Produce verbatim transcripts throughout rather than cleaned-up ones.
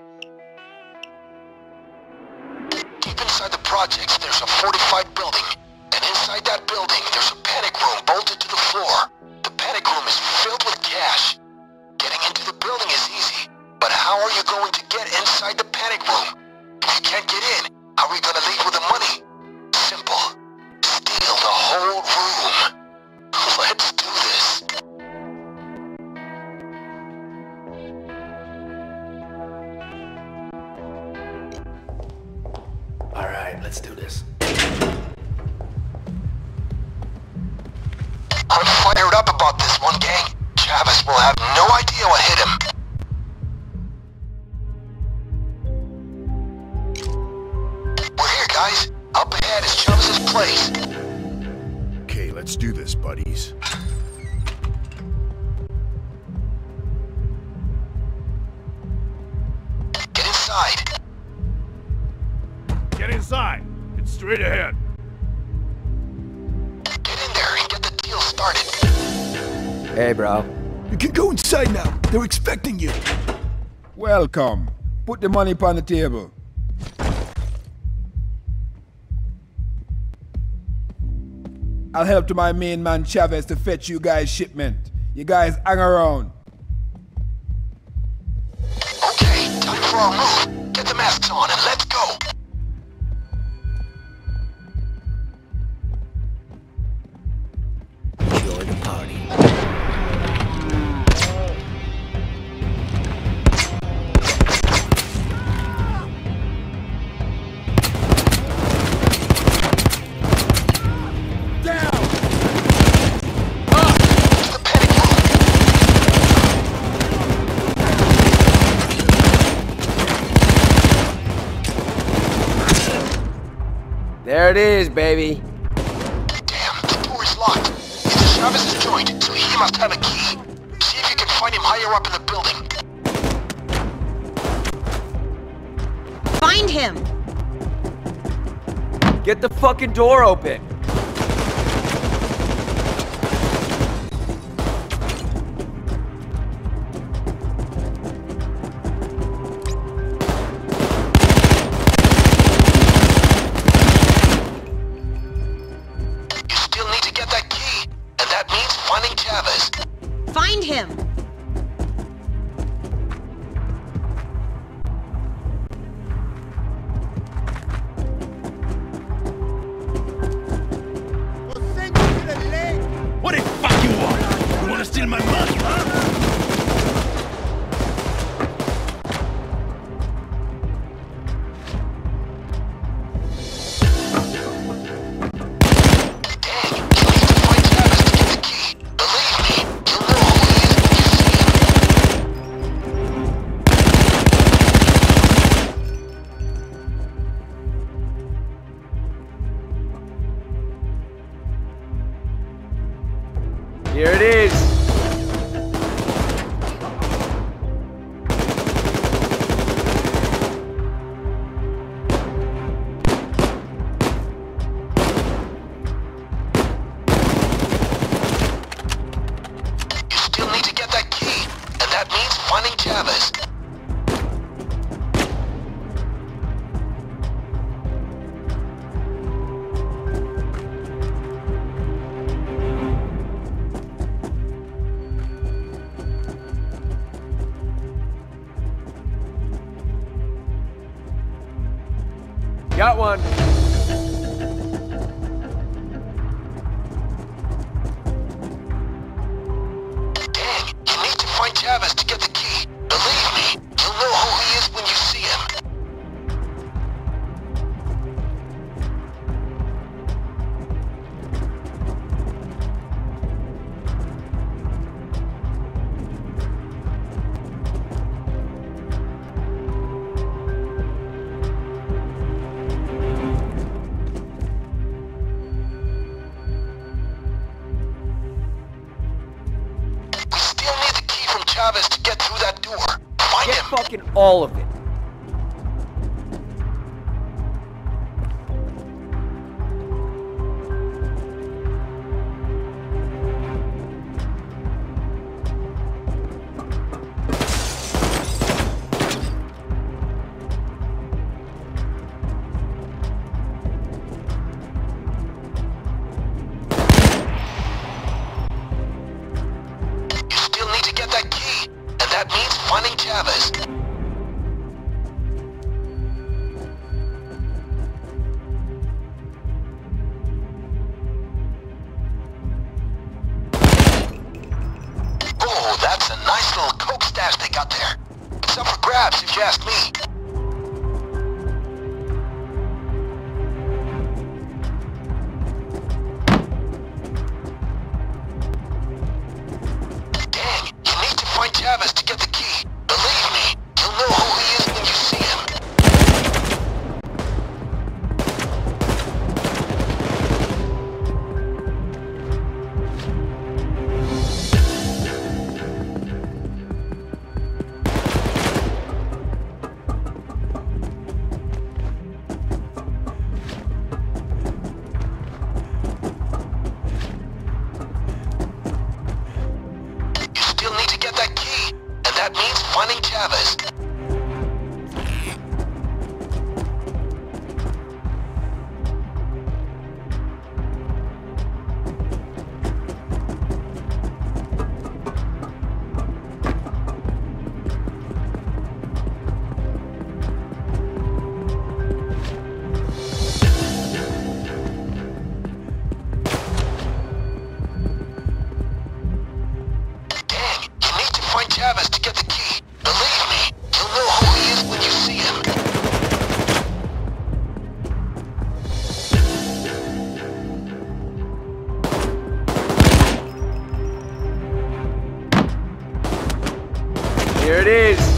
Deep inside the project, there's a fortified building, and inside that building, there's a panic room bolted to the floor. The panic room is filled with cash. Getting into the building is easy, but how are you going to get inside the panic room? If you can't get in, how are you gonna leave with the money? Simple. Steal the whole room. Let's do this. All right, let's do this. I'm fired up about this one, gang. Chavez will have no idea what hit him. Guys, up ahead is Chavez's place. Okay, let's do this, buddies. Get inside. Get inside. It's straight ahead. Get in there and get the deal started. Hey, bro. You can go inside now. They're expecting you. Welcome. Put the money upon the table. I'll help to my main man Chavez to fetch you guys' shipment. You guys hang around. Okay, time for our move. Get the masks on and let's go. Join the party. There it is, baby. Damn, the door is locked. It's Chavez's joint, so he must have a key. See if you can find him higher up in the building. Find him! Get the fucking door open! Here it is! You still need to get that key, and that means finding Chavez. Got one. Dang, you need to find Chavez to get the key. Believe me, you'll know who he is when you see Chavez to get through that door. Find him. Get fucking all of it. get that key, and that means finding Chavez. Oh, that's a nice little coke stash they got there. It's up for grabs if you ask me. Here it is.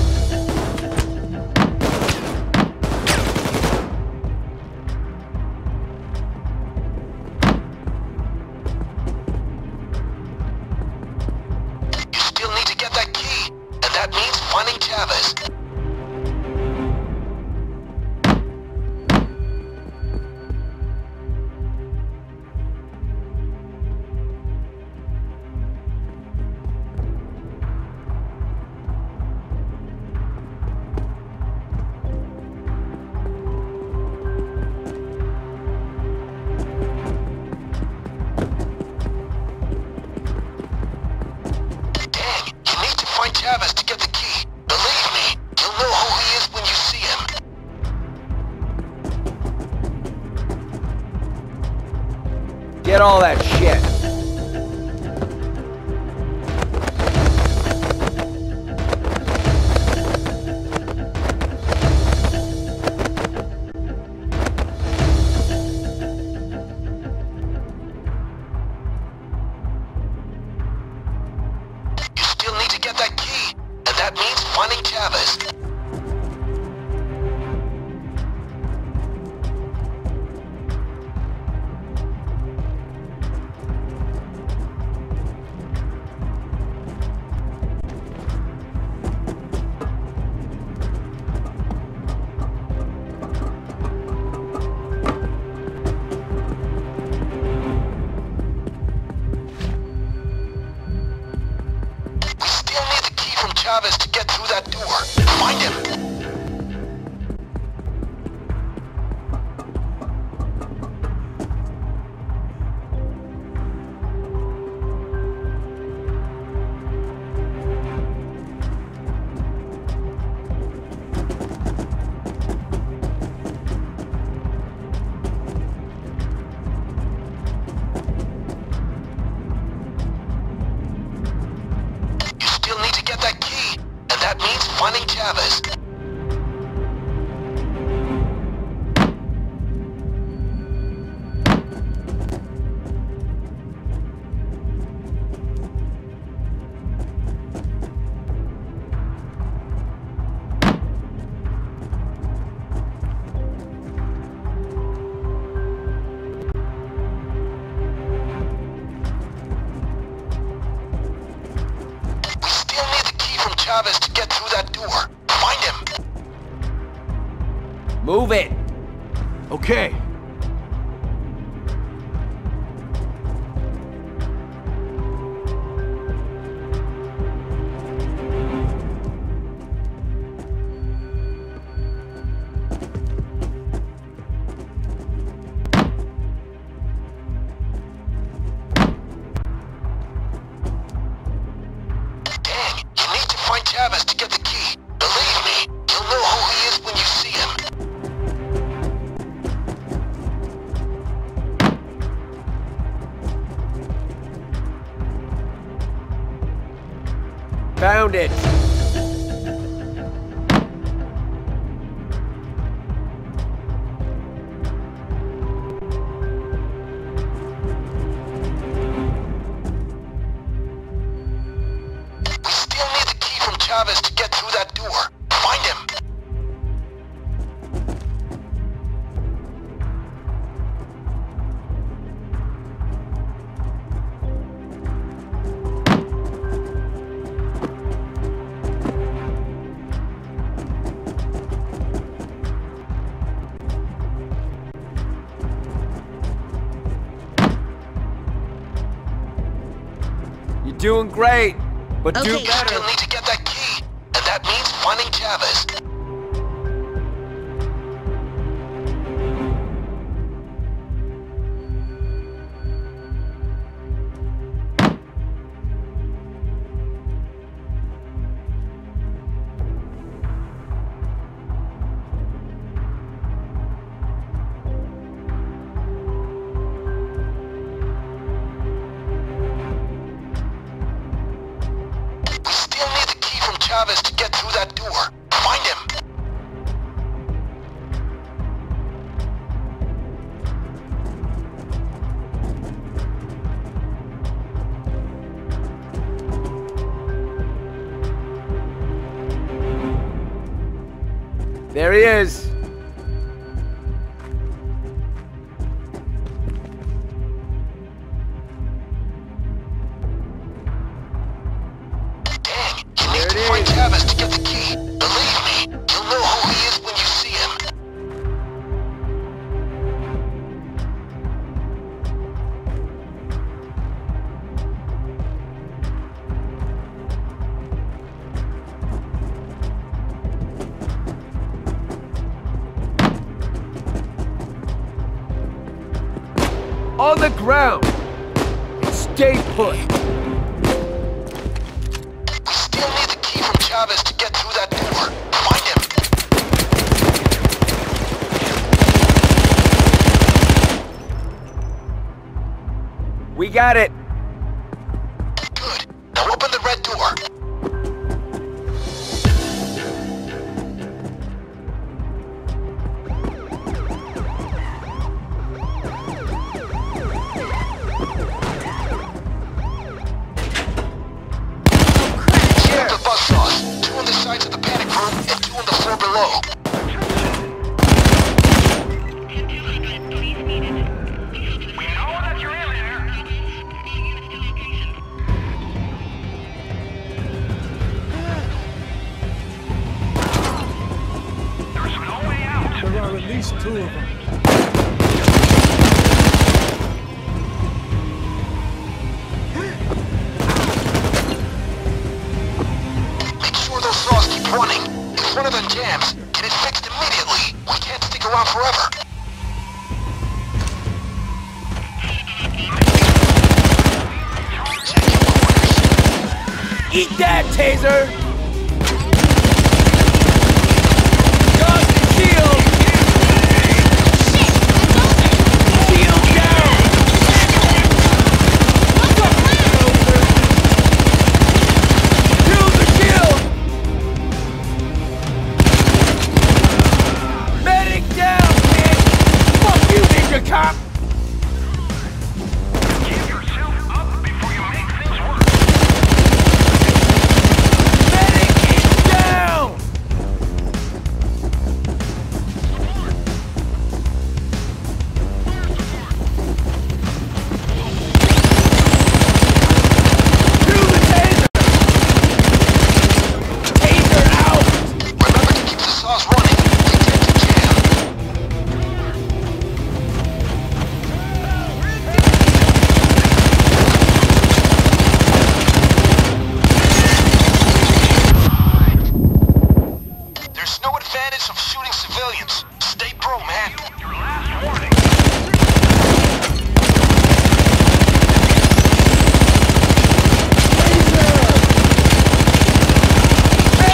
Get all that shit. You still need to get that key, and that means finding Chavez. Chavez to get through that door. Find him. Finding Chavez. Chavez to get through that door. Find him. Move it. Okay. Travis to get the key. Believe me, you'll know who he is when you see him. Found it. Travis to get through that door. Find him. You're doing great, but okay. Do better. You'll need to get that key. That means finding Travis. Travis to get through that door. Find him. There he is. Travis to get the key. Believe me, you'll know who he is when you see him. On the ground. Stay put. Travis to get through that door. Find him. We got it. Good. Now open the red door. Cheer up the bus sauce. The sides of the panic room and two on the floor below. We know that you're in there. There's no way out. There are at least two of them. Running. If one of them jams, get it fixed immediately. We can't stick around forever. Eat that, Taser! Dodge the shield! Cop! Give yourself up before you make things worse! Medic is down! Through the taser! Taser out! Remember to keep the sauce running! Of shooting civilians. Stay pro, man. Your last warning. Laser!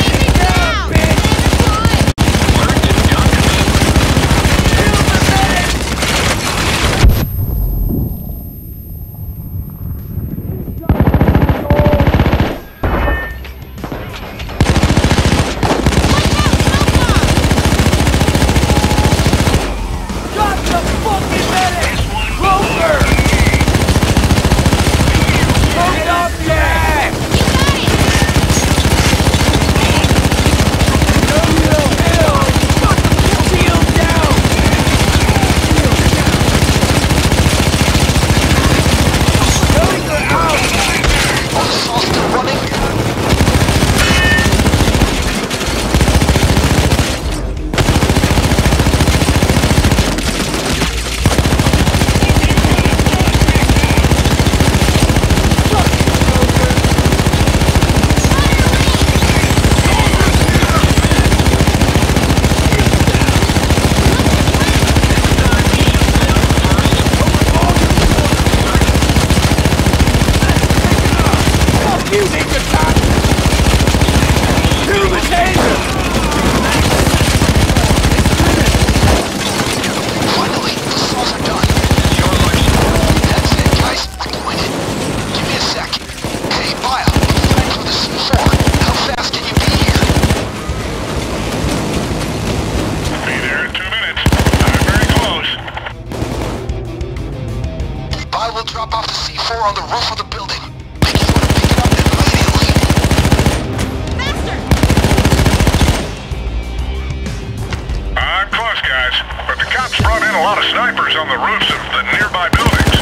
the roofs of the nearby buildings.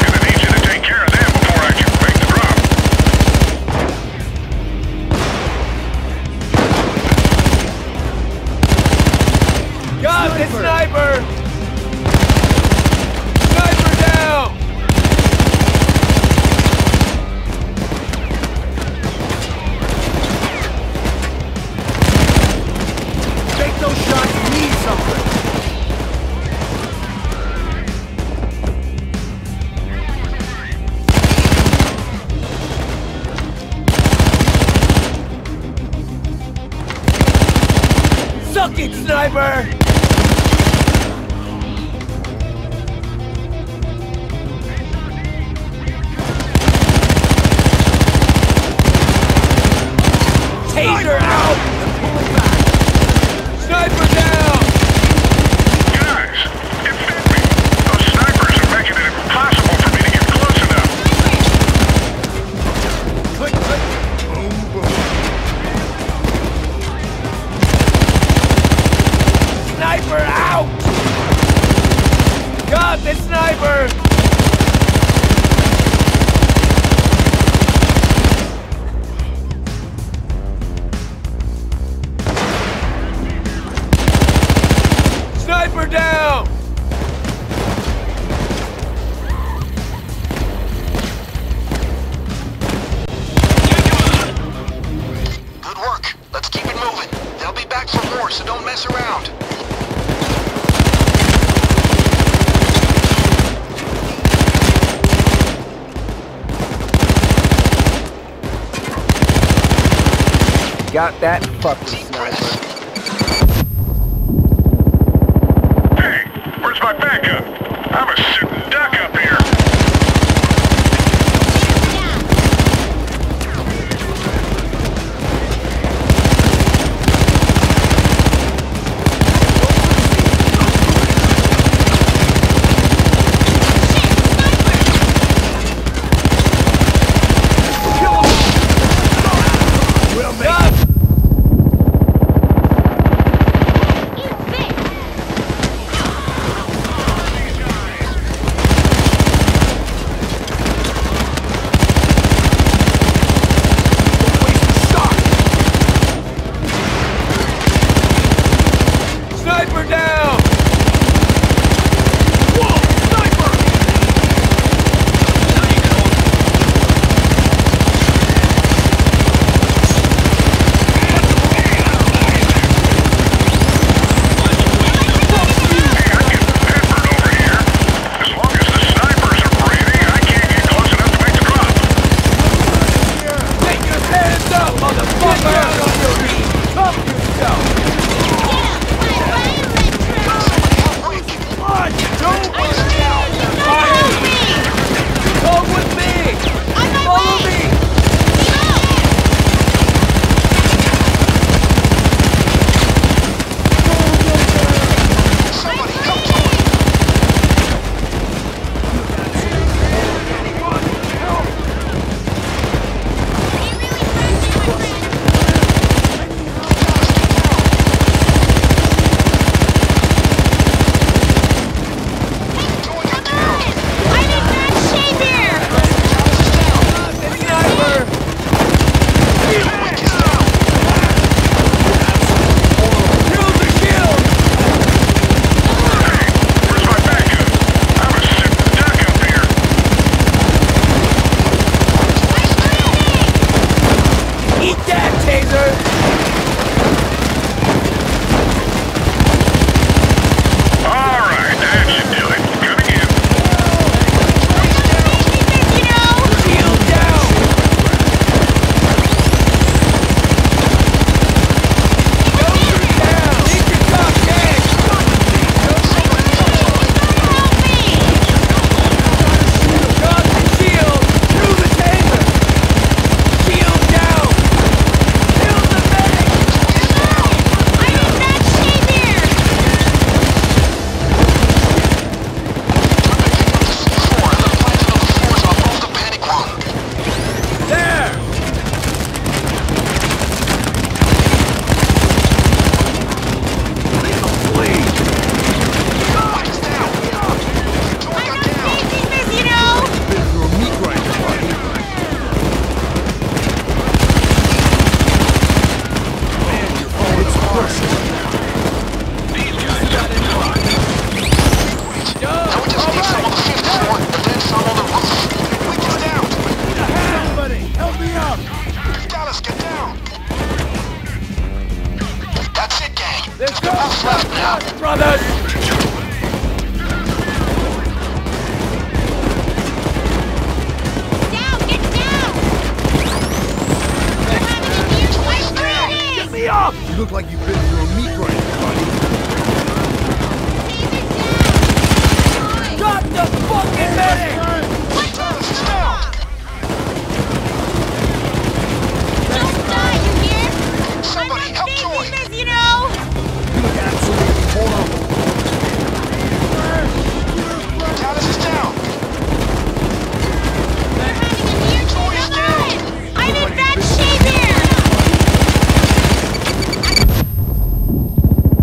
Gonna need you to take care of them before I can make the drop. Got the sniper! Sniper down! Take those shots, you need something! Suck it, sniper! Taser out! Sniper down! Guys, it fit me. Those snipers are making it impossible for me to get close enough. Click, click. Boom, boom. Sniper out! Got the sniper! Sniper down! Good work. Let's keep it moving. They'll be back for more, so don't mess around. Got that fucking sniper. My backup. I'm a shooting duck up here. Let's go! Brothers! Brothers. Up. You look like you've been through a meat grinder, buddy. Stop the fucking medic! What the fuck? Don't die, you hear? Somebody help Joy! You know? You look absolutely horrible. Talis is down. We're having a near Joy is down. I'm in bad shape here. You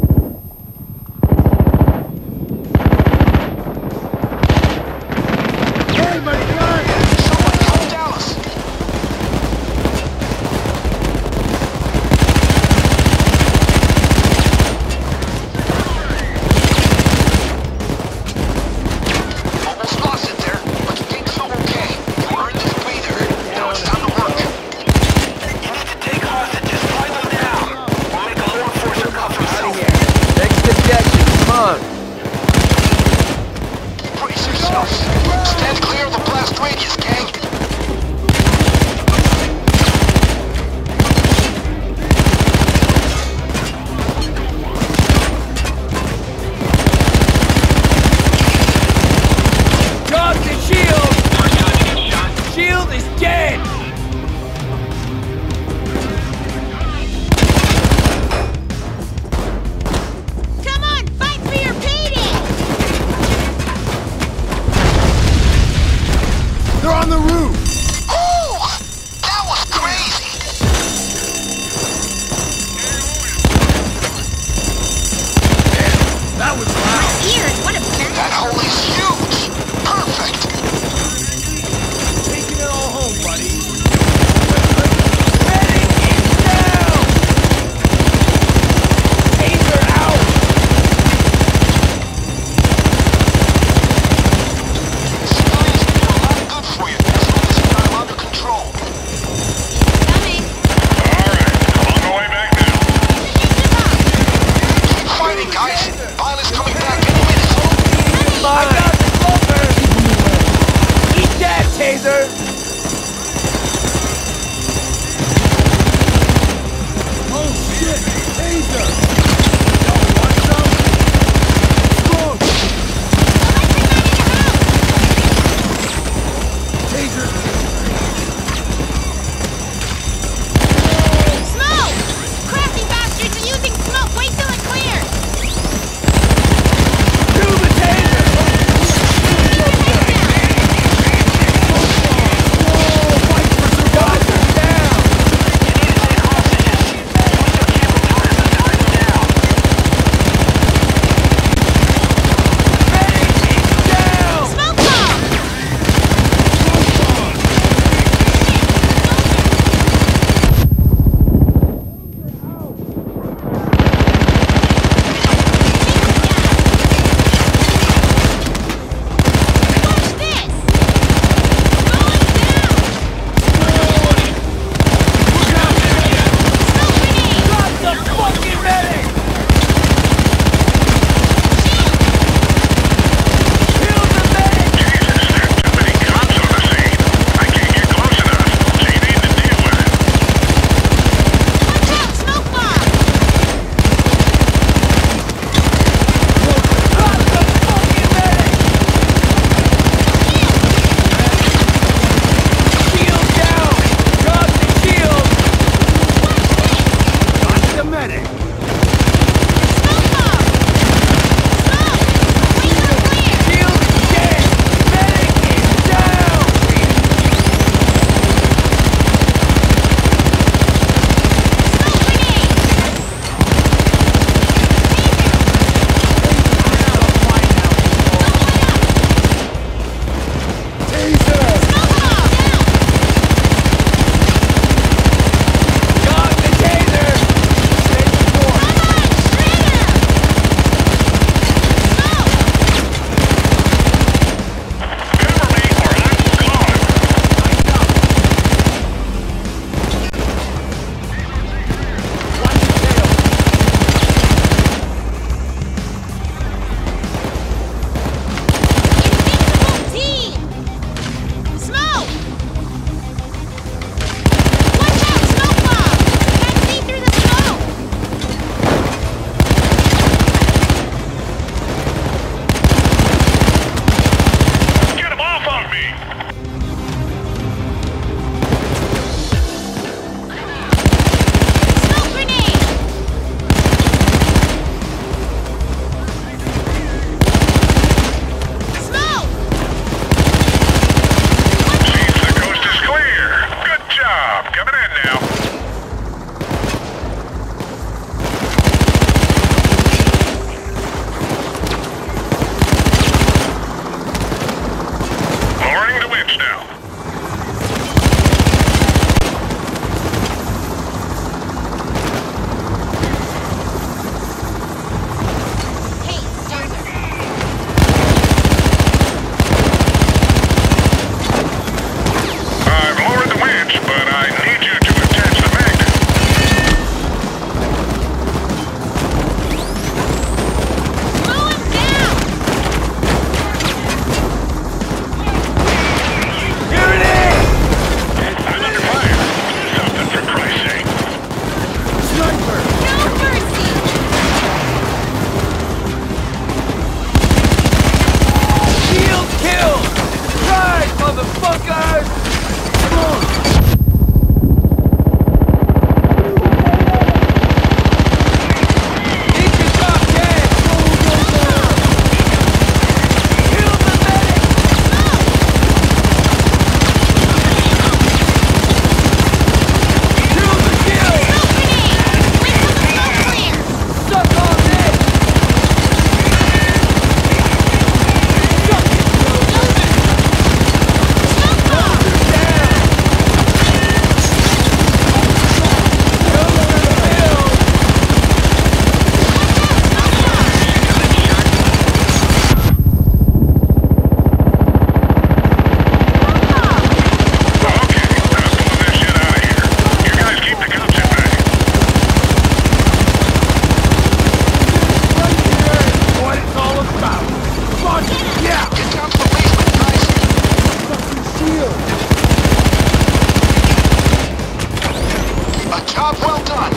Well done.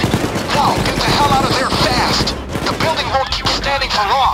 Now, get the hell out of there fast. The building won't keep standing for long.